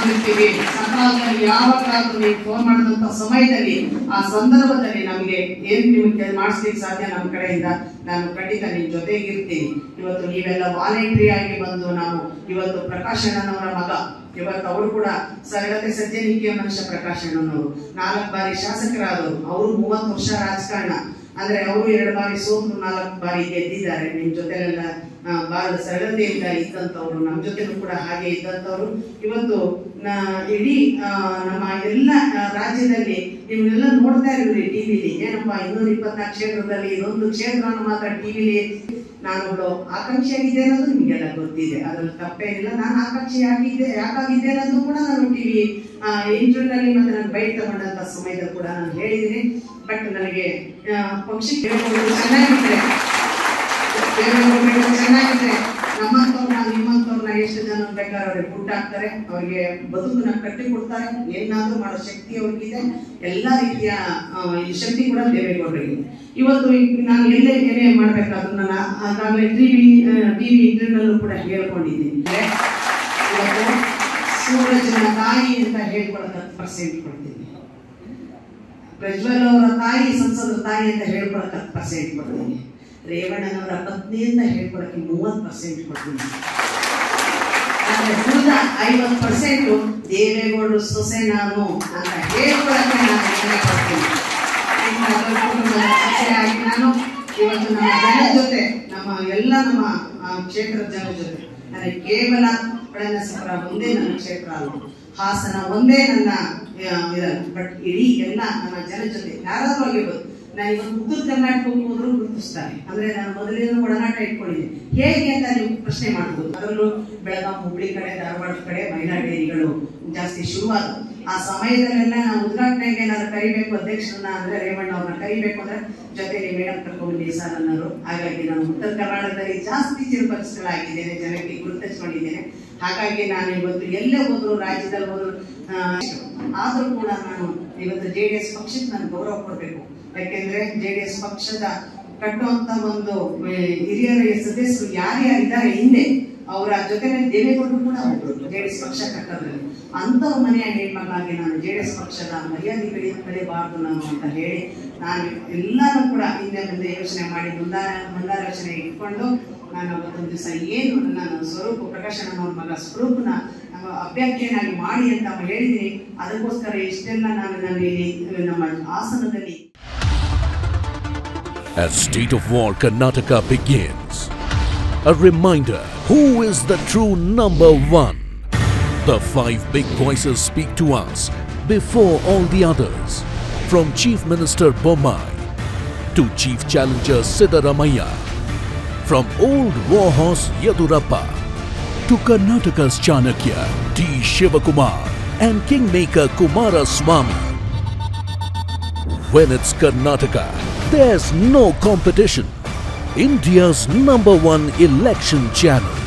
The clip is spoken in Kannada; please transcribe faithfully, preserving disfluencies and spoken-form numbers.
ಮಾಡ್ತಿರ್ತೀವಿ, ಸಕಾಲದಲ್ಲಿ ಯಾವ ಕಾಲಕ್ಕೂ ನೀವು ಫೋನ್ ಮಾಡಿದಂತ ಸಮಯದಲ್ಲಿ ಆ ಸಂದರ್ಭದಲ್ಲಿ ನಮಗೆ ಏನ್ ನಿಮ್ಗೆ ಮಾಡಿಸ್ಲಿಕ್ಕೆ ಸಾಧ್ಯ ನಮ್ಮ ಕಡೆಯಿಂದ ನಾನು ಖಂಡಿತ ನಿಮ್ ಜೊತೆಗಿರ್ತೀನಿ. ಇವತ್ತು ನೀವೆಲ್ಲ ವಾಲಂಟ್ರಿ ಆಗಿ ಬಂದು ನಾವು ಇವತ್ತು ಪ್ರಕಾಶಣ್ಣನವರ ಮಗ ಇವತ್ತು ಅವರು ಕೂಡ ಸರಳತೆ ಸಜ್ಜನಿಕೆಯ ಮನುಷ್ಯ ಪ್ರಕಾಶಣ್ಣನವರು ನಾಲ್ಕು ಬಾರಿ ಶಾಸಕರಾದರು. ಅವರು ಮೂವತ್ತು ವರ್ಷ ರಾಜಕಾರಣ ಆದ್ರೆ ಅವರು ಎರಡು ಬಾರಿ ಸೋತು ನಾಲ್ಕು ಬಾರಿ ಗೆದ್ದಿದ್ದಾರೆ. ನಿಮ್ ಜೊತೆಲೆಲ್ಲ ಬಹಳ ಸರಳತೆಯಿಂದ ಇದ್ದಂಥವ್ರು, ನಮ್ಮ ಜೊತೆಲೂ ಕೂಡ ಹಾಗೆ ಇದ್ದಂಥವ್ರು. ಇವತ್ತು ಇಡೀ ನಮ್ಮ ಎಲ್ಲ ರಾಜ್ಯದಲ್ಲಿ ನಿಮ್ನೆಲ್ಲ ನೋಡ್ತಾ ಇರ್ರಿ ಟಿವಿಲಿ. ಏನಪ್ಪಾ ಇನ್ನೂರ ಇಪ್ಪತ್ನಾಲ್ಕು ಕ್ಷೇತ್ರದಲ್ಲಿ ಇದೊಂದು ಕ್ಷೇತ್ರವನ್ನು ಮಾತ್ರ ಟಿವಿಲಿ ನಾನುಗಳು ಆಕಾಂಕ್ಷೆಯಾಗಿದ್ದೆ ಅನ್ನೋದು ನಿಮಗೆಲ್ಲ ಗೊತ್ತಿದೆ, ಅದ್ರಲ್ಲಿ ತಪ್ಪೇನಿಲ್ಲ. ನಾನು ಆಕಾಂಕ್ಷೆ ಆಗಿದ್ದೆ ಯಾಕಾಗಿದ್ದೆ ಅನ್ನೋದು ಕೂಡ ನಾನು ಟಿವಿ ಇಂಟರ್ನಲ್ಲಿ ಮತ್ತೆ ನಾನು ಬೈಟ್ ತಗೊಂಡಂತ ಸಮಯದ ಕೂಡ ನಾನು ಹೇಳಿದ್ದೀನಿ. ಬಟ್ ನನಗೆ ಪಕ್ಷ ಚೆನ್ನಾಗಿದೆ, ಚೆನ್ನಾಗಿದೆ. ನಮ್ಮಂತವ್ರನ್ನ ನಿಮ್ಮಂತವ್ರನ್ನ ಎಷ್ಟು ಜನ ಬೇಕಾದ್ರೆ ಅವ್ರಿಗೆ ಗುಟ್ಟಾಕ್ತಾರೆ, ಅವ್ರಿಗೆ ಬದುಕನ್ನ ಕಟ್ಟಿ ಕೊಡ್ತಾರೆ, ಏನಾದ್ರೂ ಮಾಡೋ ಶಕ್ತಿ ಅವ್ರಿಗಿದೆ, ಎಲ್ಲಾ ರೀತಿಯ ಶಕ್ತಿ ಕೂಡ ದೇವೇಗೌಡರಿಗೆ. ಇವತ್ತು ನಾನು ಎಲ್ಲೇ ಏನೇ ಮಾಡ್ಬೇಕಾದ್ರೂ ನಾನು ಅದಾಗಲೇ ಟಿವಿ ಟಿವಿ ಇಂಟರ್ನಲ್ಲೂ ಕೂಡ ಹೇಳ್ಕೊಂಡಿದ್ದೀನಿ. ಸೂರಜ್ನ ತಾಯಿ ಅಂತ ಹೇಳ್ಕೊಳಕ್ಕೆ ಪರ್ಸೆಂಟ್ ಕೊಡ್ತೀನಿ, ಪ್ರಜ್ವಲ್ ಅವರ ತಾಯಿ ಸಂಸದ ತಾಯಿ ಅಂತ ಹೇಳ್ಕೊಳಕ್ಕೆ ಹತ್ತು ಪರ್ಸೆಂಟ್ ಕೊಡ್ತೀನಿ, ರೇವಣ್ಣನವರ ಪತ್ನಿ ಅಂತ ಹೇಳ್ಕೊಳಕ್ಕೆ ಮೂವತ್ತು ಪರ್ಸೆಂಟ್ ಕೊಡ್ತೀನಿ. ಆದ್ರೆ ಉಳಿದ ಐವತ್ತು ಪರ್ಸೆಂಟ್ ದೇವೇಗೌಡರು ಸೊಸೆ ನಾನು ಅಂತ ಹೇಳ್ಕೊಳಕ್ಕೆ ನಾನು ಕೊಡ್ತೀನಿ. ನಾನು ಇವತ್ತು ನಮ್ಮ ಜನ ಜೊತೆ, ನಮ್ಮ ಎಲ್ಲ ನಮ್ಮ ಕ್ಷೇತ್ರದ ಜನ ಜೊತೆ ನನಗೆ ಕೇವಲ ಪಳನಸಪುರ ಒಂದೇ ನನ್ನ ಕ್ಷೇತ್ರ ಅಲ್ಲ, ಹಾಸನ ಒಂದೇ ನನ್ನ ಇದಲ್ಲ, ಬಟ್ ಇಡೀ ಎಲ್ಲ ನನ್ನ ಜನ ಜೊತೆ ಯಾರಾದ್ರೂ ಆಗಿರ್ಬೋದು. ನಾನು ಇವತ್ತು ಉತ್ತರ ಕರ್ನಾಟಕಕ್ಕೆ ಹೋದ್ರು ಗುರುತಿಸ್ತಾರೆ, ಅಂದ್ರೆ ನಾನು ಮೊದಲಿನ ಒಡನಾಟ ಇಟ್ಕೊಂಡಿದ್ದೀನಿ. ಹೇಗೆ ಅಂತ ನೀವು ಪ್ರಶ್ನೆ ಮಾಡ್ಬೋದು. ಅದರಲ್ಲೂ ಬೆಳಗಾವಿ, ಹುಬ್ಳಿ ಕಡೆ, ಧಾರವಾಡ ಕಡೆ ಮಹಿಳಾಡೇರಿಗಳು ಜಾಸ್ತಿ ಶುರುವಾದ ಆ ಸಮಯದಲ್ಲೆಲ್ಲ ನಾವು ಉದ್ಘಾಟನೆಗೆ ಏನಾದ್ರು ಕರಿಬೇಕು ಅಧ್ಯಕ್ಷರನ್ನ ಅಂದ್ರೆ ರೇವಣ್ಣ ಅವ್ರನ್ನ ಕರಿಬೇಕು ಅಂದ್ರೆ ಜೊತೆಗೆ ಮೇಡಮ್ ಕರ್ಕೊಂಡ್ಬಂದಿ ಸರ್ ಅನ್ನೋರು. ಹಾಗಾಗಿ ನಾನು ಉತ್ತರ ಕರ್ನಾಟಕದಲ್ಲಿ ಜಾಸ್ತಿ ಚಿರಪರಿಚಿತರಾಗಿದ್ದೇನೆ, ಜನಕ್ಕೆ ಗುರುತಿಸ್ಕೊಂಡಿದ್ದೇನೆ. ಹಾಗಾಗಿ ನಾನು ಇವತ್ತು ಎಲ್ಲೇ ಹೋದ್ರು, ರಾಜ್ಯದಲ್ಲಿ ಹೋದ್ರು, ಆದ್ರೂ ಕೂಡ ನಾನು ಇವತ್ತು ಜೆ ಡಿ ಎಸ್ ಪಕ್ಷಕ್ಕೆ ನಾನು ಗೌರವ ಕೊಡಬೇಕು. ಯಾಕೆಂದ್ರೆ ಜೆ ಡಿ ಎಸ್ ಪಕ್ಷದ ಕಟ್ಟುವಂತ ಒಂದು ಹಿರಿಯರ ಸದಸ್ಯರು ಯಾರ್ಯಾರಿದ್ದಾರೆ ಹಿಂದೆ ಅವರ ಜೊತೆ ದೇವೇಗೌಡರು ಕೂಡ ಒಬ್ಬರು ಜೆ ಡಿ ಎಸ್ ಪಕ್ಷ ಕಟ್ಟೋದ್ರಲ್ಲಿ ಅಂತ ಮನೆಯ ಹೆಣ್ಮಗಳಾಗಿ ನಾನು ಜೆ ಡಿ ಎಸ್ ಪಕ್ಷದ ಮರ್ಯಾದೆಗಳಿಗೆ ಕಲಿಬಾರದು ನಾನು ಅಂತ ಹೇಳಿ ನಾನು ಎಲ್ಲರೂ ಕೂಡ ಹಿಂದೆ ಮುಂದೆ ಯೋಚನೆ ಮಾಡಿ ಮುಂದಾರ ಮುಂದಾಲೋಚನೆ ಇಟ್ಕೊಂಡು ನಾನು ಅವತ್ತೊಂದು ದಿವಸ ಏನು ನಾನು ಸ್ವರೂಪ ಪ್ರಕಾಶಣ್ಣನವ್ರ ಮಗ ಸ್ವರೂಪನ ಅಭ್ಯರ್ಥಿಯನ್ನಾಗಿ ಮಾಡಿ ಅಂತ ಹೇಳಿದ್ದೀನಿ. ಅದಕ್ಕೋಸ್ಕರ ಇಷ್ಟೆಲ್ಲ ನಾನು ನಾನು ಇಲ್ಲಿ ನಮ್ಮ ಹಾಸನದಲ್ಲಿ. As State of War Karnataka begins, a reminder who is the true number one. The five big voices speak to us before all the others, from Chief Minister Bommai to Chief Challenger Siddaramaiah, from old warhorse Yadurappa to Karnataka's Chanakya T. Shivakumar and kingmaker Kumaraswamy. When it's Karnataka, there's no competition. India's number one election channel.